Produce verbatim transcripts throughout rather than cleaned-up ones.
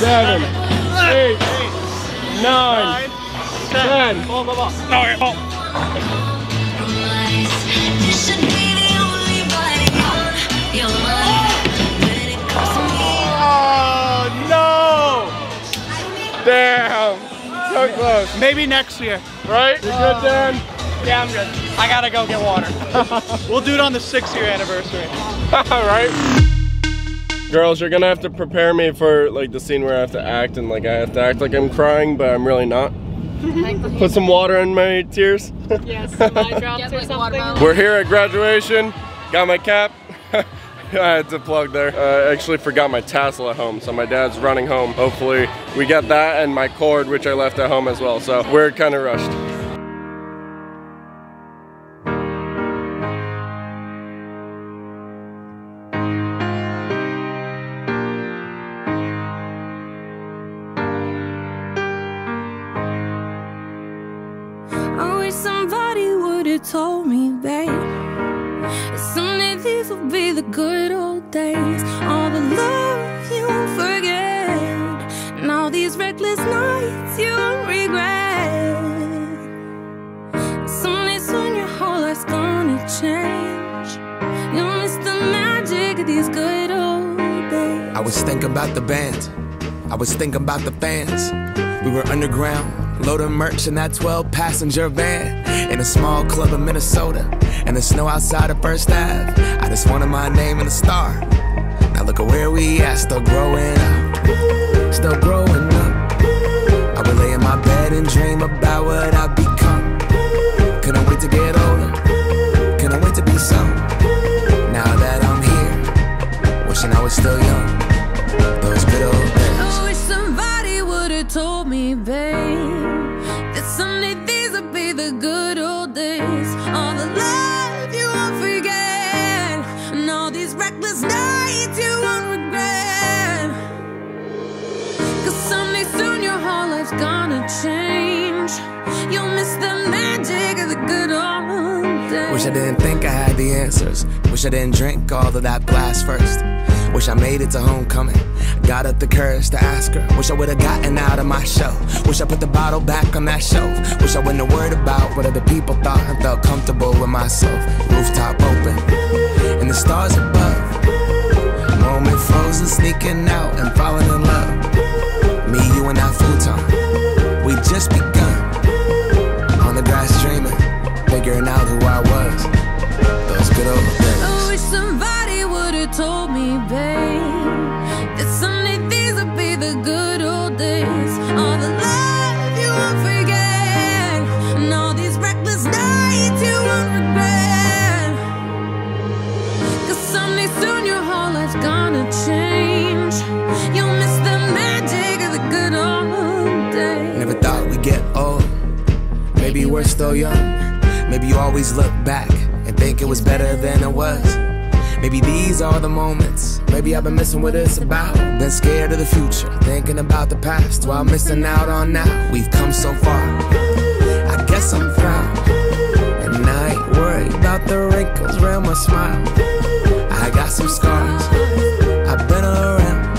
seven, eight, nine, ten. Oh, oh, oh. No, oh. Oh, no! Damn. So close. Maybe next year. Right? You good, Dan? Yeah, I'm good. I gotta go get water. We'll do it on the six-year anniversary. Right? Girls, you're gonna have to prepare me for like the scene where I have to act and like I have to act like I'm crying, but I'm really not. Put some water in my tears. Yes, some eye drops yes, or something. We're here at graduation. Got my cap. I had to plug there. Uh, I actually forgot my tassel at home, so my dad's running home. Hopefully we get that and my cord, which I left at home as well, so we're kind of rushed. I wish somebody would have told me, babe. Someday these will be the good old days. All the love you forget, and all these reckless nights you regret. Someday soon your whole life's gonna change. You'll miss the magic of these good old days. I was thinking about the band, I was thinking about the fans. We were underground, loading merch in that twelve passenger van, in a small club in Minnesota, and the snow outside of First Ave. I just wanted my name and a star. Now look at where we at, still growing up, still growing up. I would lay in my bed and dream about what I've become. Couldn't wait to get older, couldn't wait to be some. Now that I'm here, wishing I was still young. Those good old days. I wish somebody would've told me, babe, that someday these would be the good old days. All the love gonna change. You'll miss the magic of the good old days. Wish I didn't think I had the answers. Wish I didn't drink all of that glass first. Wish I made it to homecoming. Got up the courage to ask her. Wish I would've gotten out of my shell. Wish I put the bottle back on that shelf. Wish I wouldn't have worried about what other people thought and felt comfortable with myself. Rooftop open and the stars above. Moment frozen, sneaking out and falling in love. Me, you, and that futon. We just begun, on the grass dreaming, figuring out who I was, those good old days. I wish somebody would've told me, babe, that someday these would be the good old days. All the love you won't forget, and all these reckless nights you won't regret. Cause someday soon your whole life's gonna change. You'll miss the magic of the good old days. Never thought we'd get old. Maybe we're still young. Maybe you always look back and think it was better than it was. Maybe these are the moments. Maybe I've been missing what it's about. Been scared of the future, thinking about the past while missing out on now. We've come so far, I guess I'm proud. And I ain't worried about the wrinkles around my smile. I got some scars, I've been around.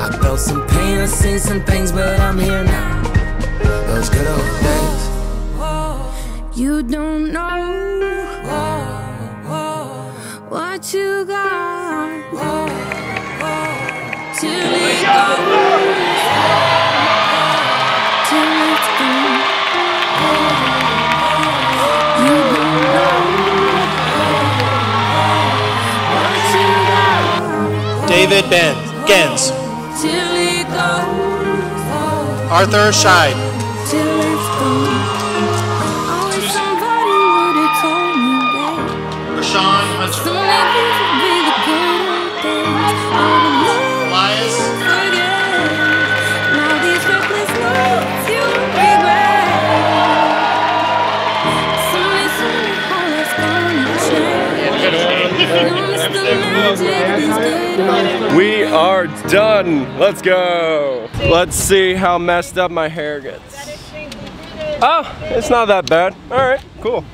I felt some pain, I seen some things, but I'm here now. Those good old days. You don't know what you got till it goes, till it's gone. You don't know what you got. David Genz. Till it goes. Arthur Scheid. Till it's gone. I wish somebody would've told me, babe. Rashawn Hunter. So maybe it would be the good old days. All the love Elias. You forget, and all these reckless nights you regret. Someday soon your whole life's gonna change. You'll miss the magic of these good old days. We are done. Let's go. Let's see how messed up my hair gets. Oh, it's not that bad. All right, cool.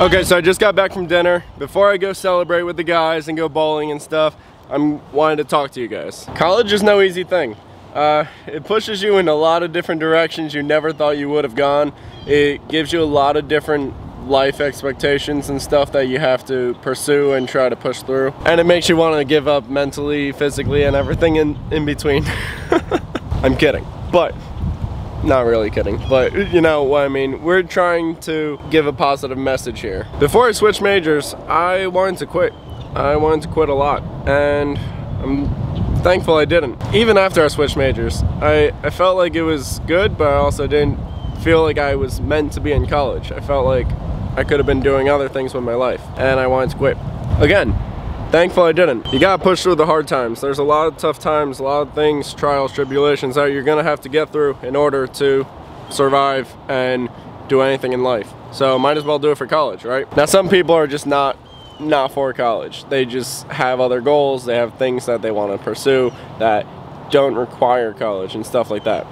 Okay, so I just got back from dinner. Before I go celebrate with the guys and go bowling and stuff, I'm wanting to talk to you guys. College is no easy thing. Uh, it pushes you in a lot of different directions you never thought you would have gone. It gives you a lot of different life expectations and stuff that you have to pursue and try to push through. And it makes you want to give up mentally, physically, and everything in, in between. I'm kidding, but not really kidding, but you know what I mean. We're trying to give a positive message here. Before I switched majors, I wanted to quit. I wanted to quit a lot, and I'm thankful I didn't. Even after I switched majors, I, I felt like it was good, but I also didn't feel like I was meant to be in college. I felt like I could have been doing other things with my life, and I wanted to quit. Again, thankful I didn't. You gotta push through the hard times. There's a lot of tough times, a lot of things, trials, tribulations that you're gonna have to get through in order to survive and do anything in life. So might as well do it for college, right? Now some people are just not not for college. They just have other goals, they have things that they want to pursue that don't require college and stuff like that,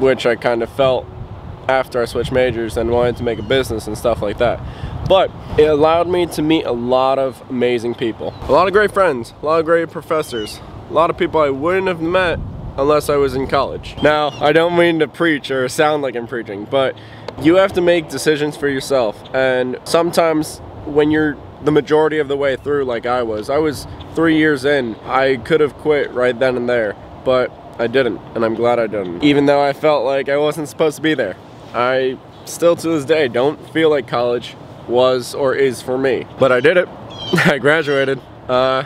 which I kind of felt after I switched majors and wanted to make a business and stuff like that. But it allowed me to meet a lot of amazing people. A lot of great friends, a lot of great professors, a lot of people I wouldn't have met unless I was in college. Now, I don't mean to preach or sound like I'm preaching, but you have to make decisions for yourself. And sometimes when you're the majority of the way through, like I was, I was three years in, I could have quit right then and there, but I didn't, and I'm glad I didn't. Even though I felt like I wasn't supposed to be there. I still to this day don't feel like college was or is for me, but I did it. I graduated, uh,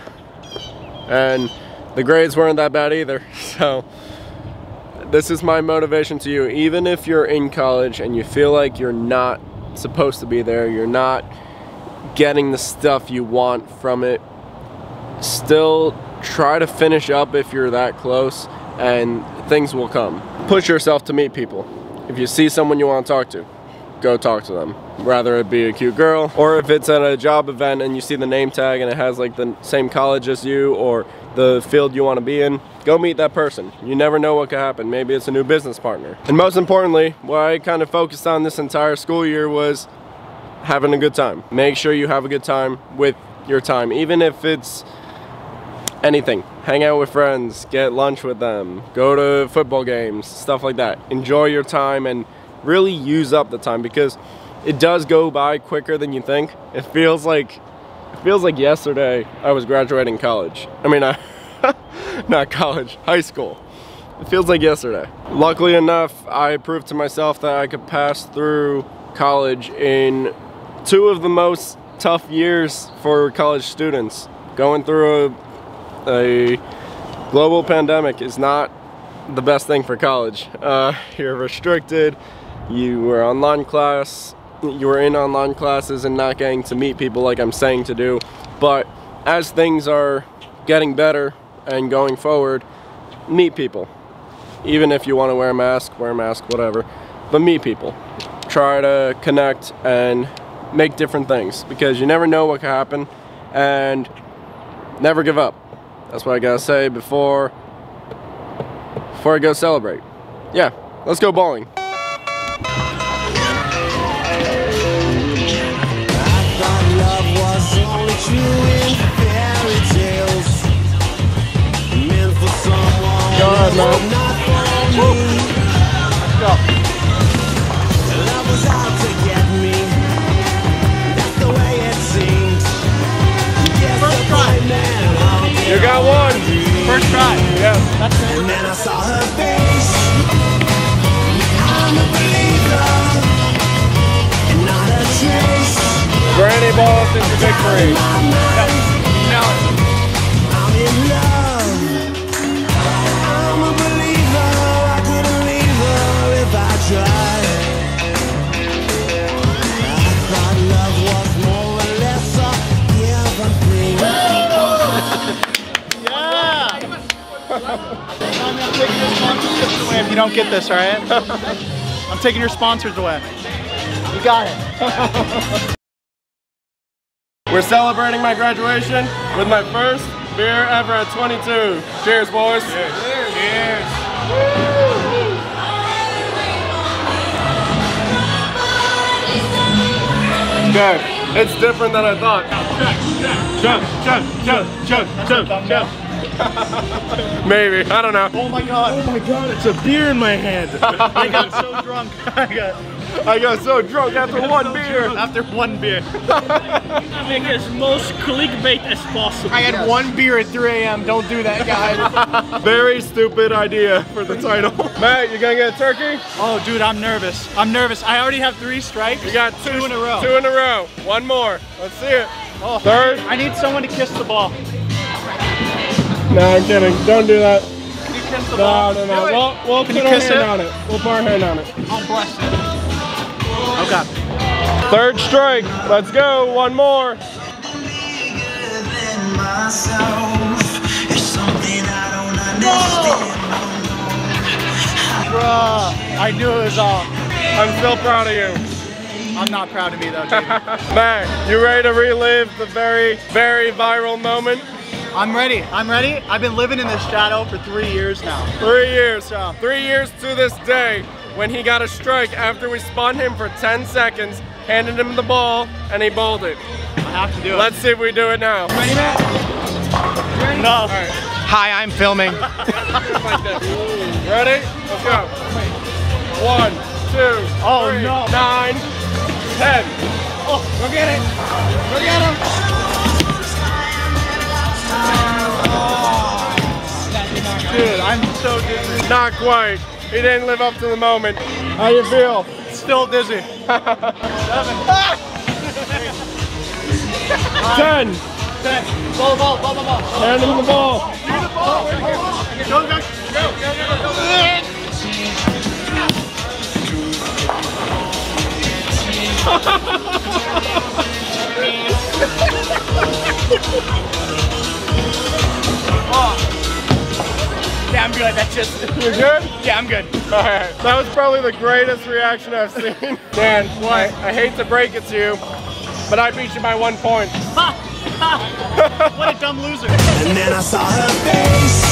and the grades weren't that bad either, so this is my motivation to you. Even if you're in college and you feel like you're not supposed to be there, you're not getting the stuff you want from it, still try to finish up if you're that close, and things will come. Push yourself to meet people. If you see someone you want to talk to, go talk to them. Rather it be a cute girl, or if it's at a job event and you see the name tag and it has like the same college as you or the field you want to be in, go meet that person. You never know what could happen. Maybe it's a new business partner. And most importantly, what I kind of focused on this entire school year was having a good time. Make sure you have a good time with your time, even if it's anything. Hang out with friends, get lunch with them, go to football games, stuff like that. Enjoy your time and really use up the time, because it does go by quicker than you think. It feels like it feels like yesterday I was graduating college. I mean, I, not college, high school. It feels like yesterday. Luckily enough, I proved to myself that I could pass through college in two of the most tough years for college students. Going through a A global pandemic is not the best thing for college. Uh, you're restricted, you were online class, you were in online classes and not getting to meet people like I'm saying to do. But as things are getting better and going forward, meet people. Even if you want to wear a mask, wear a mask, whatever. But meet people. Try to connect and make different things, because you never know what could happen, and never give up. That's what I gotta say before, before I go celebrate. Yeah, let's go bowling. I thought love was only true in fairy tales. Meant for someone, God, man. Not for me. Love was out to get me. That's the way it seems. Yes, the right man. You got one! First try! Yeah. That's it. And then I saw her face. I'm a believer. And not a trace. Granny ball since your victory. No. I'm in love. I'm a believer. I couldn't leave her if I tried. I thought love was more or less a given thing. I'm not taking your sponsors away if you don't get this, alright? I'm taking your sponsors away. You got it. We're celebrating my graduation with my first beer ever at twenty-two. Cheers, boys. Cheers. Cheers. Cheers. Woo! Okay, it's different than I thought. Chug, chug, chug, chug, chug, chug, chug. Maybe, I don't know. Oh my god, oh my god, it's a beer in my hand. I got so drunk. I got, I got so drunk after one so beer. After one beer. Make as most clickbait as possible. I had yes. one beer at three A M Don't do that, guys. Very stupid idea for the title. Matt, you gonna get a turkey? Oh, dude, I'm nervous. I'm nervous. I already have three strikes. You got two, two in a row. Two in a row. One more. Let's see it. Oh, third. I need someone to kiss the ball. No, I'm kidding. Don't do that. Can you kiss the no, ball? No, no, no. We'll, we'll put our hand it? on it. We'll put our hand on it. Oh, bless it. Oh, God. Third strike. Let's go. One more. Bruh. I knew it was all. I'm still proud of you. I'm not proud of me, though, David. Man, you ready to relive the very, very viral moment? I'm ready, I'm ready. I've been living in this shadow for three years now. Three years, so. Three years to this day, when he got a strike after we spun him for ten seconds, handed him the ball, and he bowled it. I have to do it. Let's see if we do it now. You ready, Matt? You ready? No. All right. Hi, I'm filming. Ready? Let's go. One, two, oh, three, no. nine, ten. Oh, go get it. Go get him. Dude, I'm so dizzy. Not quite. He didn't live up to the moment. How you feel? Still dizzy. Seven. Ten. Ten. Ball, ball, ball, ball, ball. Hand him the ball. Give the ball. Go, go, go, go, go, go. Yeah, I'm good. That's just. You're good? Yeah, I'm good. All right. That was probably the greatest reaction I've seen. Man, what? I, I hate to break it to you, but I beat you by one point. What a dumb loser. And then I saw her face.